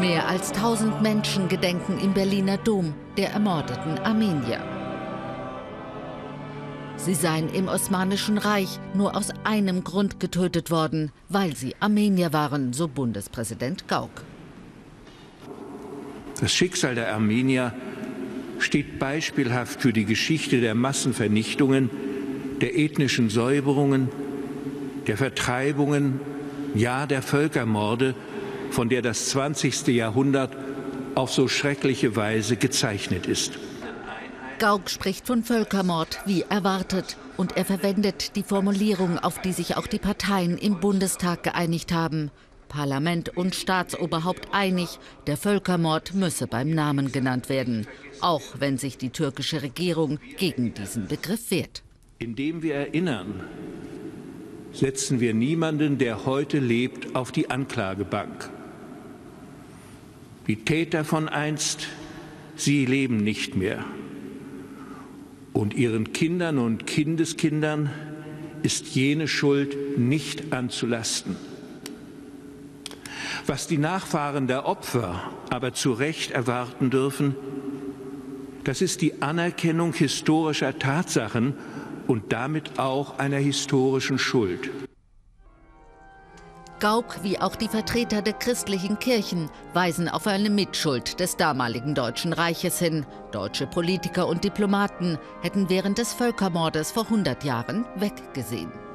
Mehr als 1000 Menschen gedenken im Berliner Dom der ermordeten Armenier. Sie seien im Osmanischen Reich nur aus einem Grund getötet worden, weil sie Armenier waren, so Bundespräsident Gauck. Das Schicksal der Armenier steht beispielhaft für die Geschichte der Massenvernichtungen, der ethnischen Säuberungen, der Vertreibungen, ja der Völkermorde, von der das 20. Jahrhundert auf so schreckliche Weise gezeichnet ist. Gauck spricht von Völkermord, wie erwartet. Und er verwendet die Formulierung, auf die sich auch die Parteien im Bundestag geeinigt haben. Parlament und Staatsoberhaupt einig, der Völkermord müsse beim Namen genannt werden. Auch wenn sich die türkische Regierung gegen diesen Begriff wehrt. Indem wir erinnern, setzen wir niemanden, der heute lebt, auf die Anklagebank. Die Täter von einst, sie leben nicht mehr. Und ihren Kindern und Kindeskindern ist jene Schuld nicht anzulasten. Was die Nachfahren der Opfer aber zu Recht erwarten dürfen, das ist die Anerkennung historischer Tatsachen und damit auch einer historischen Schuld. Gauck wie auch die Vertreter der christlichen Kirchen weisen auf eine Mitschuld des damaligen Deutschen Reiches hin. Deutsche Politiker und Diplomaten hätten während des Völkermordes vor 100 Jahren weggesehen.